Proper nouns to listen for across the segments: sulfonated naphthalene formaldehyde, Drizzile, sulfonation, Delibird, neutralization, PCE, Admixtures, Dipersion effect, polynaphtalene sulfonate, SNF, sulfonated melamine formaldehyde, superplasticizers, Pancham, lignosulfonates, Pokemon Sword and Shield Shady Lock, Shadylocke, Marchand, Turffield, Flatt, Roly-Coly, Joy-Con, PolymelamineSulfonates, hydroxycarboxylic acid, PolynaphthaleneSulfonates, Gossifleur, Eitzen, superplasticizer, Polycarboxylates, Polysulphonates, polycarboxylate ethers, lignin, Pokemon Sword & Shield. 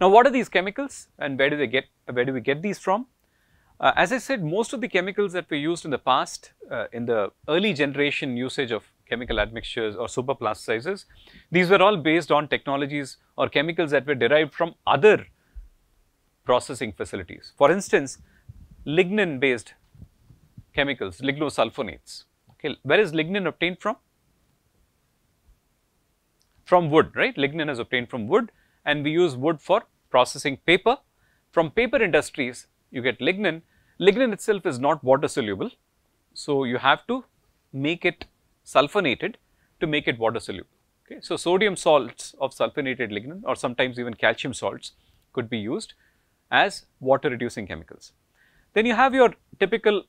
Now, what are these chemicals and where do we get these from? As I said, most of the chemicals that were used in the past in the early generation usage of chemical admixtures or superplasticizers, these were all based on technologies or chemicals that were derived from other processing facilities. For instance, lignin based chemicals, lignosulfonates. Okay, where is lignin obtained from? From wood, right? Lignin is obtained from wood, and we use wood for processing paper. From paper industries, you get lignin. Lignin itself is not water soluble, so you have to make it sulfonated to make it water soluble. Okay? So, sodium salts of sulfonated lignin, or sometimes even calcium salts, could be used as water reducing chemicals. Then you have your typical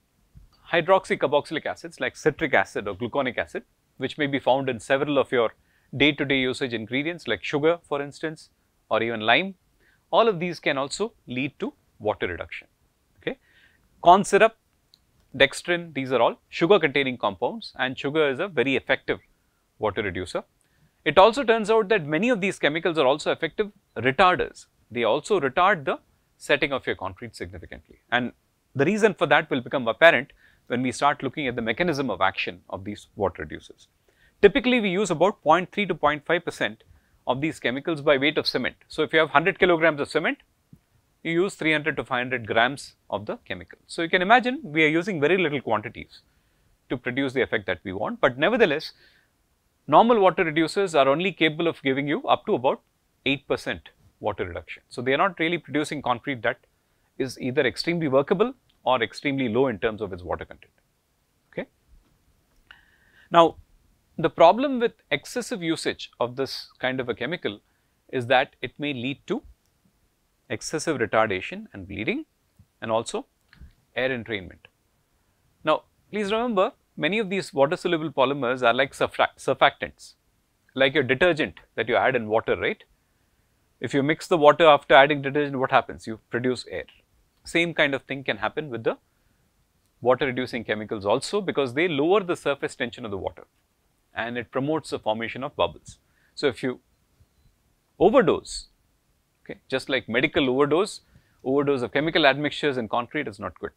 hydroxycarboxylic acids like citric acid or gluconic acid, which may be found in several of your day to day usage ingredients like sugar, for instance, or even lime. All of these can also lead to water reduction. Okay. Corn syrup, dextrin, these are all sugar containing compounds, and sugar is a very effective water reducer. It also turns out that many of these chemicals are also effective retarders. They also retard the setting of your concrete significantly, and the reason for that will become apparent when we start looking at the mechanism of action of these water reducers. Typically, we use about 0.3 to 0.5% of these chemicals by weight of cement. So, if you have 100 kilograms of cement, you use 300 to 500 grams of the chemical. So, you can imagine we are using very little quantities to produce the effect that we want, but nevertheless, normal water reducers are only capable of giving you up to about 8% water reduction. So, they are not really producing concrete that is either extremely workable or extremely low in terms of its water content. Okay. Now, the problem with excessive usage of this kind of a chemical is that it may lead to excessive retardation and bleeding, and also air entrainment. Now, please remember, many of these water soluble polymers are like surfactants, like your detergent that you add in water, right? If you mix the water after adding detergent, what happens? You produce air. Same kind of thing can happen with the water reducing chemicals also, because they lower the surface tension of the water, and it promotes the formation of bubbles. So, if you overdose, okay, just like medical overdose of chemical admixtures in concrete is not good.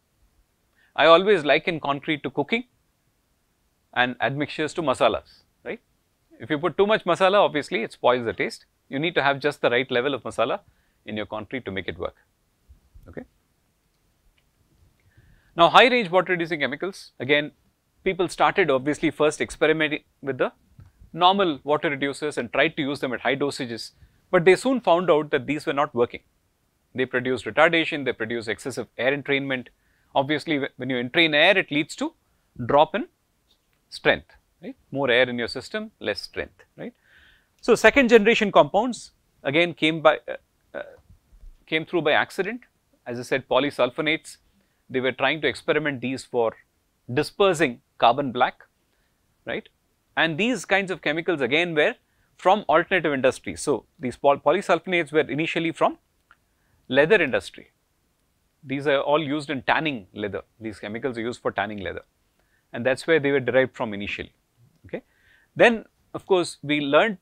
I always liken concrete to cooking and admixtures to masalas, right. If you put too much masala, obviously it spoils the taste. You need to have just the right level of masala in your concrete to make it work. Okay. Now, high range water reducing chemicals, again, people started obviously first experimenting with the normal water reducers and tried to use them at high dosages, but they soon found out that these were not working. They produce retardation, they produce excessive air entrainment. Obviously, when you entrain air, it leads to drop in strength, right? More air in your system, less strength, right? So, second generation compounds again came through by accident. As I said, polysulphonates, they were trying to experiment these for dispersing carbon black, right? And these kinds of chemicals again were from alternative industries. So, these polysulphonates were initially from leather industry. These are all used in tanning leather. These chemicals are used for tanning leather, and that is where they were derived from initially. Okay. Then of course, we learnt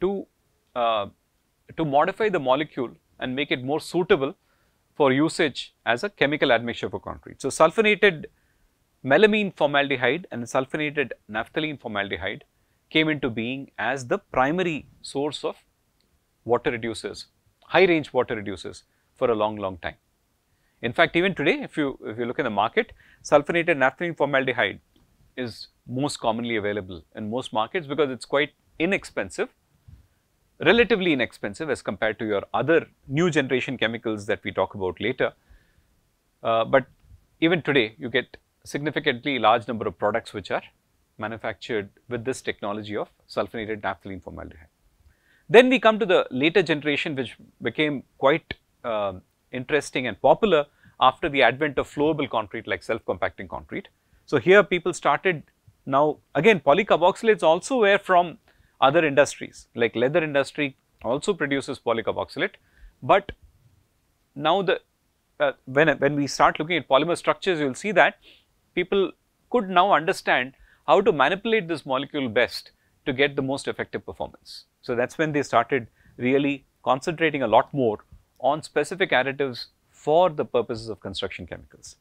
to modify the molecule and make it more suitable for usage as a chemical admixture for concrete. So, sulfonated melamine formaldehyde and sulfonated naphthalene formaldehyde came into being as the primary source of water reducers, high range water reducers for a long time. In fact, even today, if you look in the market, sulfonated naphthalene formaldehyde is most commonly available in most markets because it is quite inexpensive, relatively inexpensive as compared to your other new generation chemicals that we talk about later. But even today, you get significantly large number of products which are manufactured with this technology of sulfonated naphthalene formaldehyde. Then we come to the later generation, which became quite interesting and popular after the advent of flowable concrete like self-compacting concrete. So, here people started now again polycarboxylates also were from other industries, like leather industry also produces polycarboxylate, but now the when we start looking at polymer structures, you will see that people could now understand how to manipulate this molecule best to get the most effective performance. So, that is when they started really concentrating a lot more on specific additives for the purposes of construction chemicals.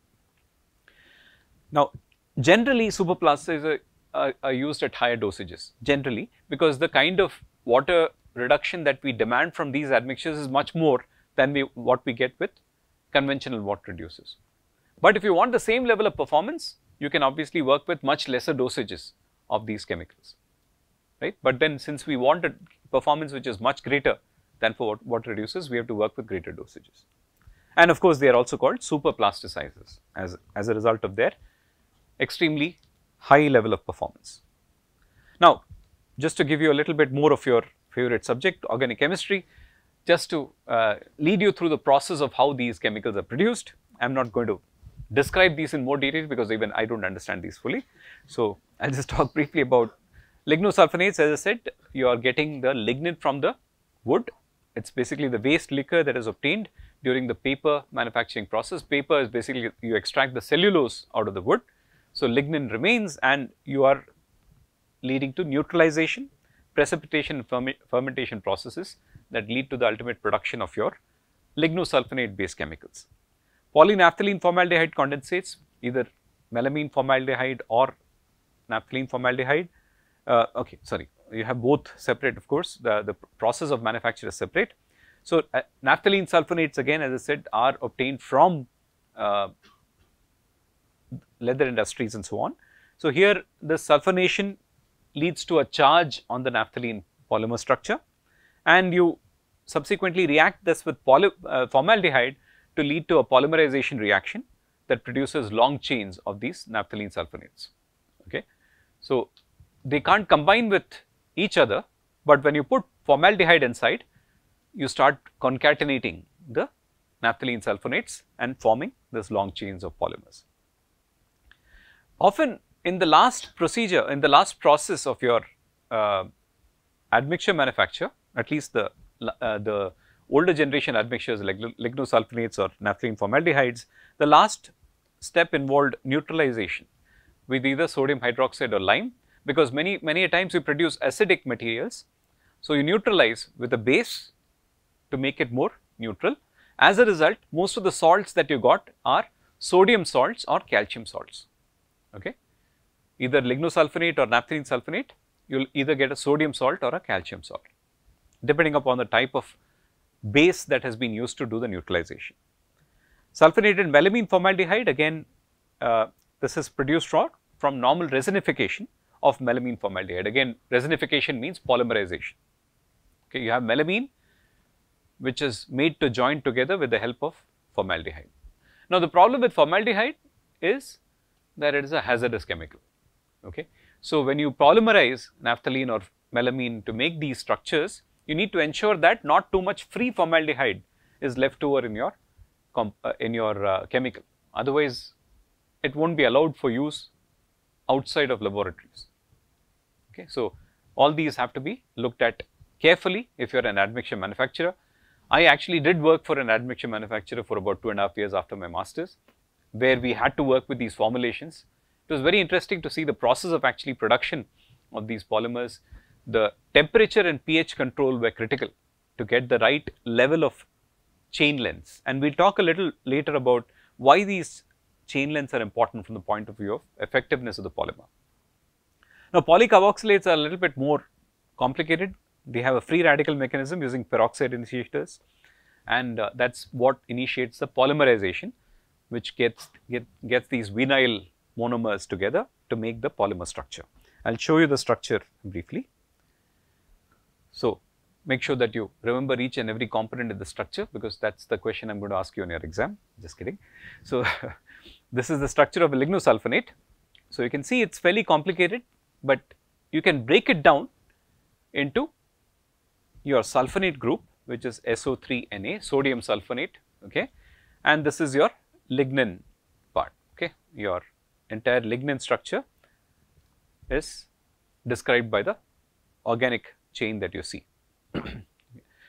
Now, generally superplasticizers are used at higher dosages, generally, because the kind of water reduction that we demand from these admixtures is much more than what we get with conventional water reducers. But if you want the same level of performance, you can obviously work with much lesser dosages of these chemicals, right? But then since we want a performance which is much greater than for water reducers, we have to work with greater dosages. And of course, they are also called superplasticizers as a result of their extremely high level of performance. Now, just to give you a little bit more of your favorite subject, organic chemistry, just to lead you through the process of how these chemicals are produced. I am not going to describe these in more detail because even I do not understand these fully. So, I will just talk briefly about lignosulfonates. As I said, you are getting the lignin from the wood. It is basically the waste liquor that is obtained during the paper manufacturing process. Paper is basically you extract the cellulose out of the wood. So, lignin remains and you are leading to neutralization, precipitation, and fermentation processes that lead to the ultimate production of your lignosulfonate based chemicals. Polynaphtalene formaldehyde condensates, either melamine formaldehyde or naphthalene formaldehyde. You have both separate, of course, the process of manufacture is separate. So, naphthalene sulfonates again, as I said, are obtained from leather industries and so on. So, here the sulfonation leads to a charge on the naphthalene polymer structure, and you subsequently react this with formaldehyde to lead to a polymerization reaction that produces long chains of these naphthalene sulfonates. Okay. So, they can't combine with each other, but when you put formaldehyde inside, you start concatenating the naphthalene sulfonates and forming this long chains of polymers. Often in the last procedure, in the last process of your admixture manufacture, at least the older generation admixtures like lignosulfonates or naphthalene formaldehydes, the last step involved neutralization with either sodium hydroxide or lime, because many times you produce acidic materials. So, you neutralize with a base to make it more neutral. As a result, most of the salts that you got are sodium salts or calcium salts. Okay? Either lignosulfonate or naphthalene sulfonate, you will either get a sodium salt or a calcium salt, depending upon the type of base that has been used to do the neutralization. Sulfonated melamine formaldehyde, again, this is produced from normal resinification of melamine formaldehyde. Again, resinification means polymerization. Okay, you have melamine which is made to join together with the help of formaldehyde. Now, the problem with formaldehyde is that it is a hazardous chemical. Okay. So, when you polymerize naphthalene or melamine to make these structures, you need to ensure that not too much free formaldehyde is left over in your chemical. Otherwise, it won't be allowed for use outside of laboratories. Okay. So, all these have to be looked at carefully if you are an admixture manufacturer. I actually did work for an admixture manufacturer for about 2.5 years after my master's, where we had to work with these formulations. It was very interesting to see the process of actually production of these polymers. The temperature and pH control were critical to get the right level of chain lengths, and we will talk a little later about why these chain lengths are important from the point of view of effectiveness of the polymer. Now, polycarboxylates are a little bit more complicated. They have a free radical mechanism using peroxide initiators, and that is what initiates the polymerization, which gets these vinyl monomers together to make the polymer structure. I will show you the structure briefly. So, make sure that you remember each and every component in the structure, because that is the question I am going to ask you in your exam, just kidding. So, this is the structure of a lignosulfonate. So, you can see it is fairly complicated, but you can break it down into your sulfonate group, which is SO3Na, sodium sulfonate, okay, and this is your lignin part, okay. Your entire lignin structure is described by the organic chain that you see.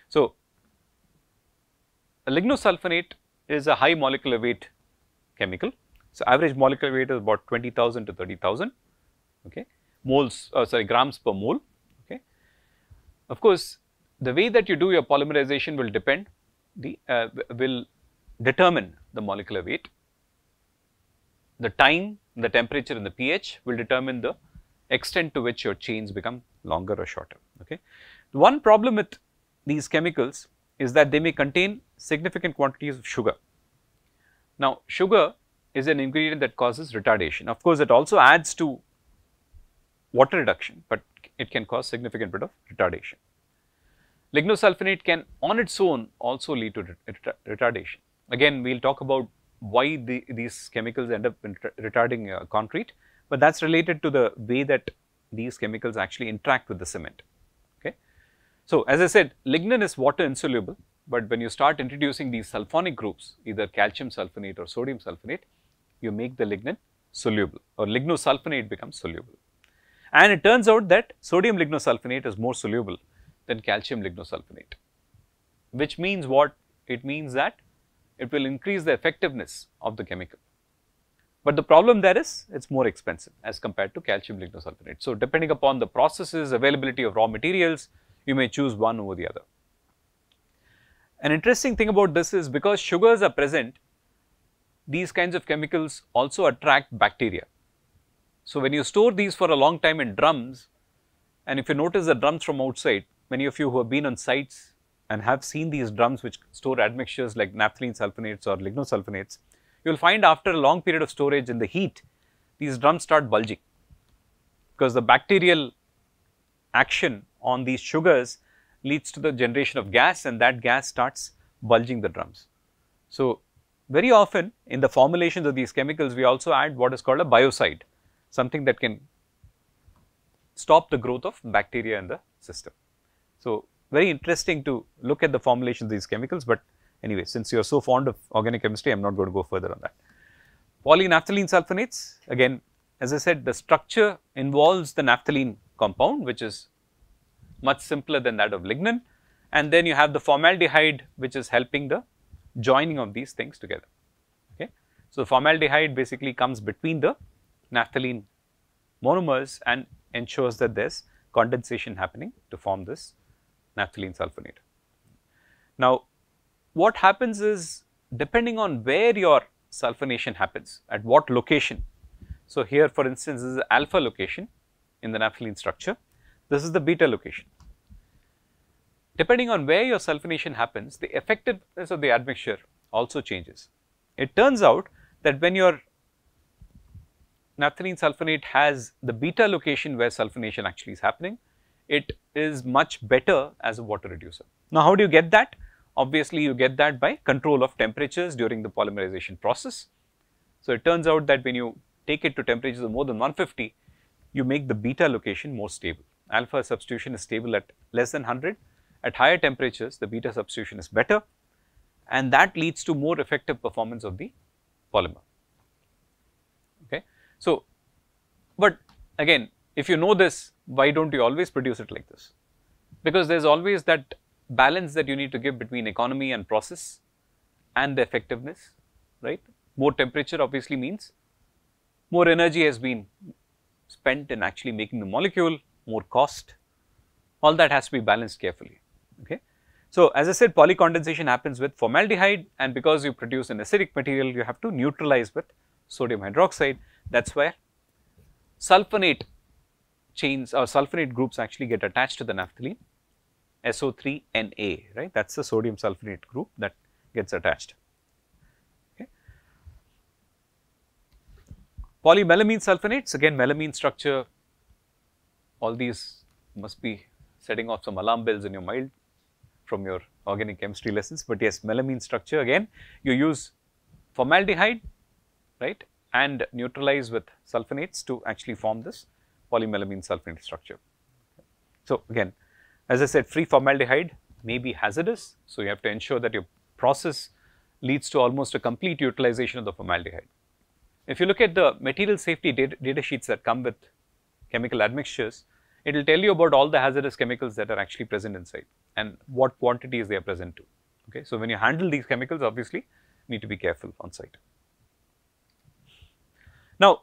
So, a lignosulfonate is a high molecular weight chemical. So, average molecular weight is about 20,000 to 30,000 okay, grams per mole. Okay. Of course, the way that you do your polymerization will depend the will determine the molecular weight. The time, the temperature and the pH will determine the extent to which your chains become longer or shorter. Okay. The one problem with these chemicals is that they may contain significant quantities of sugar. Now, sugar is an ingredient that causes retardation. Of course, it also adds to water reduction, but it can cause significant bit of retardation. Lignosulfonate can on its own also lead to retardation. Again, we will talk about why these chemicals end up retarding concrete, but that is related to the way that these chemicals actually interact with the cement. Okay. So, as I said, lignin is water insoluble, but when you start introducing these sulfonic groups, either calcium sulfonate or sodium sulfonate, you make the lignin soluble, or lignosulfonate becomes soluble. And it turns out that sodium lignosulfonate is more soluble than calcium lignosulfonate, which means what? It means that it will increase the effectiveness of the chemical. But the problem there is it is more expensive as compared to calcium lignosulfonate. So, depending upon the processes, availability of raw materials, you may choose one over the other. An interesting thing about this is because sugars are present, these kinds of chemicals also attract bacteria. So, when you store these for a long time in drums, and if you notice the drums from outside, many of you who have been on sites and have seen these drums which store admixtures like naphthalene sulfonates or lignosulfonates, you will find after a long period of storage in the heat, these drums start bulging, because the bacterial action on these sugars leads to the generation of gas, and that gas starts bulging the drums. So, very often in the formulations of these chemicals, we also add what is called a biocide, something that can stop the growth of bacteria in the system. So, very interesting to look at the formulation of these chemicals, but anyway, since you are so fond of organic chemistry, I am not going to go further on that. Polynaphtalene sulfonates, again, as I said, the structure involves the naphthalene compound, which is much simpler than that of lignin, and then you have the formaldehyde, which is helping the joining of these things together. Okay. So, formaldehyde basically comes between the naphthalene monomers and ensures that there is condensation happening to form this naphthalene sulfonate. Now, what happens is depending on where your sulfonation happens, at what location. So, here for instance, this is the alpha location in the naphthalene structure. This is the beta location. Depending on where your sulfonation happens, the effectiveness of the admixture also changes. It turns out that when your naphthalene sulfonate has the beta location where sulfonation actually is happening, it is much better as a water reducer. Now, how do you get that? Obviously, you get that by control of temperatures during the polymerization process. So, it turns out that when you take it to temperatures of more than 150, you make the beta location more stable. Alpha substitution is stable at less than 100. At higher temperatures, the beta substitution is better, and that leads to more effective performance of the polymer. Okay. So, but again, if you know this, why do not you always produce it like this? Because there is always that balance that you need to give between economy and process and the effectiveness, right. More temperature obviously means more energy has been spent in actually making the molecule, more cost, all that has to be balanced carefully. Okay. So, as I said, polycondensation happens with formaldehyde, and because you produce an acidic material, you have to neutralize with sodium hydroxide. That is where sulfonate chains or sulfonate groups actually get attached to the naphthalene, SO3Na, right, that is the sodium sulfonate group that gets attached. Okay. Polymelamine sulfonates, again melamine structure, all these must be setting off some alarm bells in your mind from your organic chemistry lessons, but yes, melamine structure, again you use formaldehyde, right, and neutralize with sulfonates to actually form this polymelamine sulfonate structure. So, again, as I said, free formaldehyde may be hazardous, so you have to ensure that your process leads to almost a complete utilization of the formaldehyde. If you look at the material safety data sheets that come with chemical admixtures, it will tell you about all the hazardous chemicals that are actually present inside and what quantities they are present to. Okay. So, when you handle these chemicals, obviously you need to be careful on site. Now,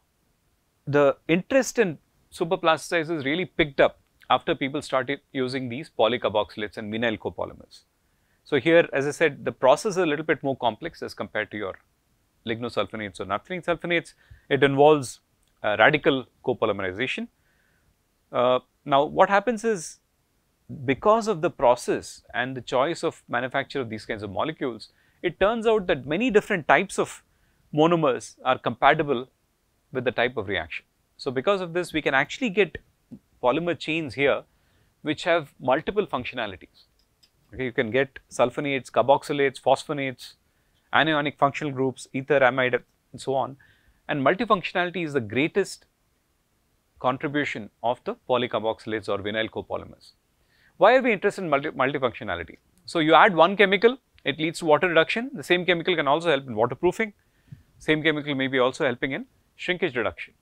the interest in superplasticizers really picked up after people started using these polycarboxylates and vinyl copolymers. So here, as I said, the process is a little bit more complex as compared to your lignosulfonates or naphthalene sulfonates. It involves radical copolymerization. Now, what happens is, because of the process and the choice of manufacture of these kinds of molecules, it turns out that many different types of monomers are compatible with the type of reaction. So, because of this, we can actually get polymer chains here which have multiple functionalities. Okay, you can get sulfonates, carboxylates, phosphonates, anionic functional groups, ether, amide, and so on. And multifunctionality is the greatest contribution of the polycarboxylates or vinyl copolymers. Why are we interested in multifunctionality? So, you add one chemical, it leads to water reduction. The same chemical can also help in waterproofing. Same chemical may be also helping in shrinkage reduction.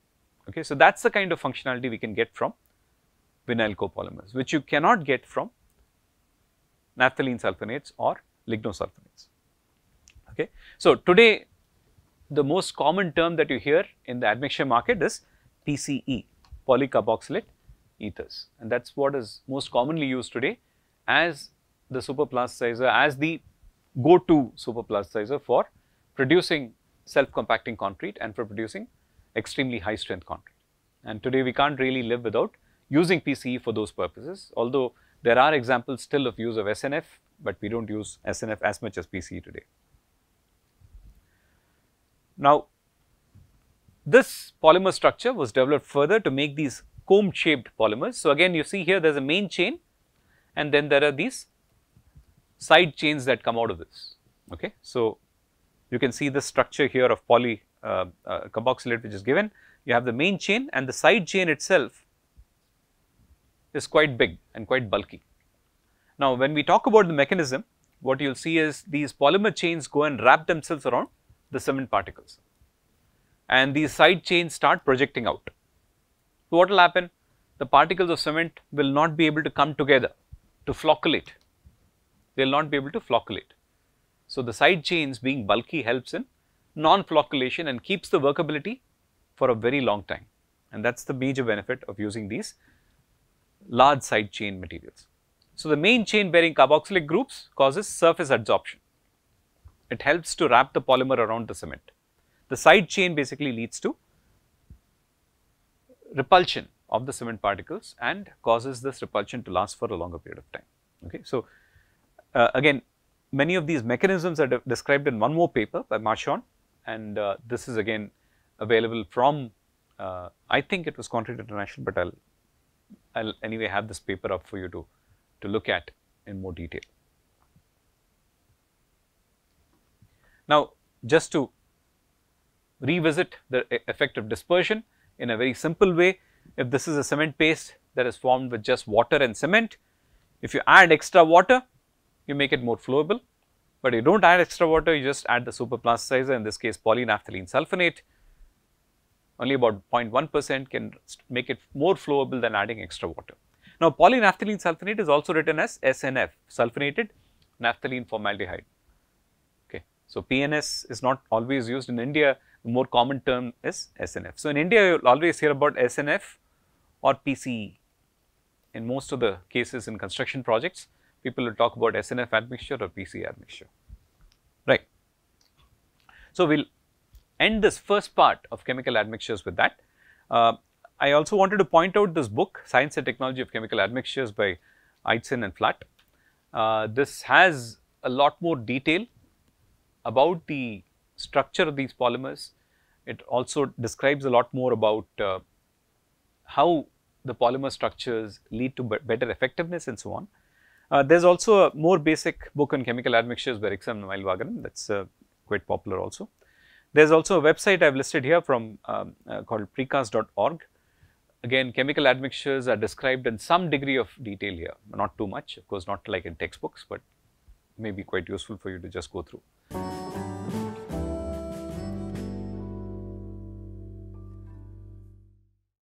Okay, so that's the kind of functionality we can get from vinyl copolymers, which you cannot get from naphthalene sulfonates or lignosulfonates. Okay, so today the most common term that you hear in the admixture market is PCE, polycarboxylate ethers, and that's what is most commonly used today as the superplasticizer, as the go-to superplasticizer for producing self-compacting concrete and for producing extremely high strength concrete. And today we can't really live without using PCE for those purposes, although there are examples still of use of SNF, but we don't use SNF as much as PCE today. Now, this polymer structure was developed further to make these comb shaped polymers. So, again you see here there is a main chain and then there are these side chains that come out of this. Okay. So, you can see the structure here of polycarboxylate which is given. You have the main chain, and the side chain itself is quite big and quite bulky. Now, when we talk about the mechanism, what you will see is these polymer chains go and wrap themselves around the cement particles, and these side chains start projecting out. So, what will happen? The particles of cement will not be able to come together to flocculate. They will not be able to flocculate. So, the side chains being bulky helps in non-flocculation and keeps the workability for a very long time, and that is the major benefit of using these large side chain materials. So, the main chain bearing carboxylic groups causes surface adsorption. It helps to wrap the polymer around the cement. The side chain basically leads to repulsion of the cement particles and causes this repulsion to last for a longer period of time. Okay. So, again many of these mechanisms are described in one more paper by Marchand, and this is again available from I think it was Concrete International, but I'll anyway have this paper up for you to look at in more detail. Now, just to revisit the effect of dispersion in a very simple way, if this is a cement paste that is formed with just water and cement, if you add extra water, you make it more flowable, but you do not add extra water, you just add the superplasticizer, in this case polynaphtalene sulfonate. Only about 0.1% can make it more flowable than adding extra water. Now, polynaphtalene sulfonate is also written as SNF, sulfonated naphthalene formaldehyde. Okay. So, PNS is not always used in India, the more common term is SNF. So, in India you will always hear about SNF or PCE. In most of the cases in construction projects, people will talk about SNF admixture or PCE admixture, right. So, we will end this first part of chemical admixtures with that. I also wanted to point out this book, Science and Technology of Chemical Admixtures by Eitzen and Flatt. This has a lot more detail about the structure of these polymers. It also describes a lot more about how the polymer structures lead to better effectiveness and so on. There is also a more basic book on chemical admixtures by Eitzen and Flatt, that is quite popular also. There is also a website I have listed here from called precast.org. Again, chemical admixtures are described in some degree of detail here, not too much, of course not like in textbooks, but may be quite useful for you to just go through.